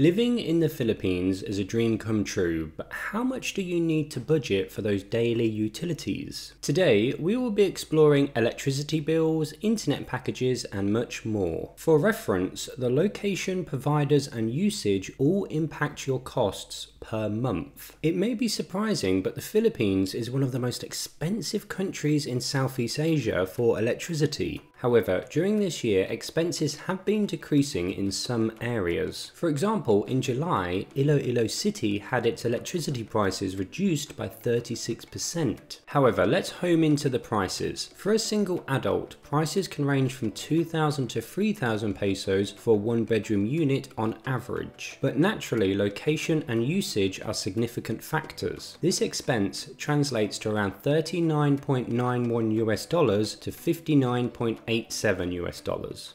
Living in the Philippines is a dream come true, but how much do you need to budget for those daily utilities? Today, we will be exploring electricity bills, internet packages, and much more. For reference, the location, providers, and usage all impact your costs per month. It may be surprising, but the Philippines is one of the most expensive countries in Southeast Asia for electricity. However, during this year, expenses have been decreasing in some areas. For example, in July, Iloilo City had its electricity prices reduced by 36%. However, let's home into the prices. For a single adult, prices can range from 2,000 to 3,000 pesos for one-bedroom unit on average. But naturally, location and usage are significant factors. This expense translates to around $39.91 to $59.87.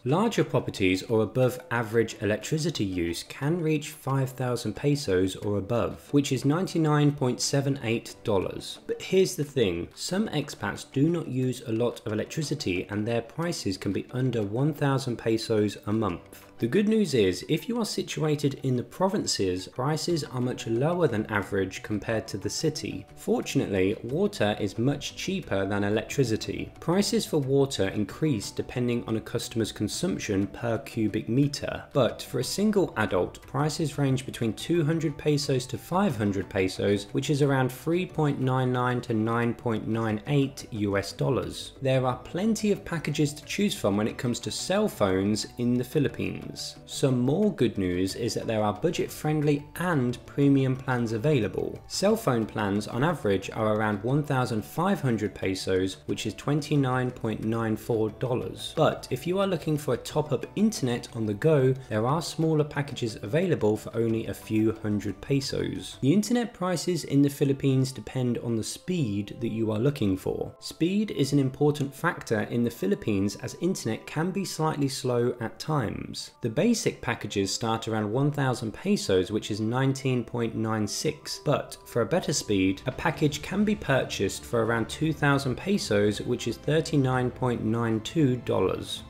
Larger properties or above average electricity use can reach 5,000 pesos or above, which is $99.78. But here's the thing, some expats do not use a lot of electricity and their prices can be under 1,000 pesos a month. The good news is, if you are situated in the provinces, prices are much lower than average compared to the city. Fortunately, water is much cheaper than electricity. Prices for water increase depending on a customer's consumption per cubic meter, but for a single adult, prices range between 200 pesos to 500 pesos, which is around $3.99 to $9.98. There are plenty of packages to choose from when it comes to cell phones in the Philippines. Some more good news is that there are budget-friendly and premium plans available. Cell phone plans on average are around 1,500 pesos, which is $29.94. But if you are looking for a top-up internet on the go, there are smaller packages available for only a few hundred pesos. The internet prices in the Philippines depend on the speed that you are looking for. Speed is an important factor in the Philippines as internet can be slightly slow at times. The basic packages start around 1,000 pesos, which is 19.96, but for a better speed, a package can be purchased for around 2,000 pesos, which is $39.92.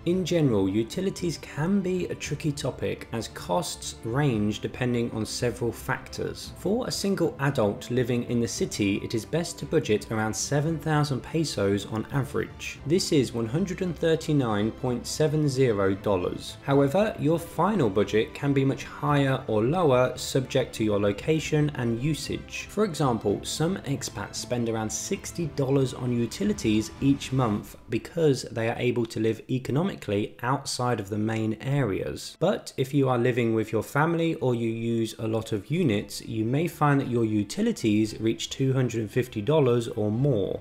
In general, utilities can be a tricky topic as costs range depending on several factors. For a single adult living in the city, it is best to budget around 7,000 pesos on average. This is $139.70. However, your final budget can be much higher or lower subject to your location and usage. For example, some expats spend around $60 on utilities each month because they are able to live economically outside of the main areas. But if you are living with your family or you use a lot of units, you may find that your utilities reach $250 or more.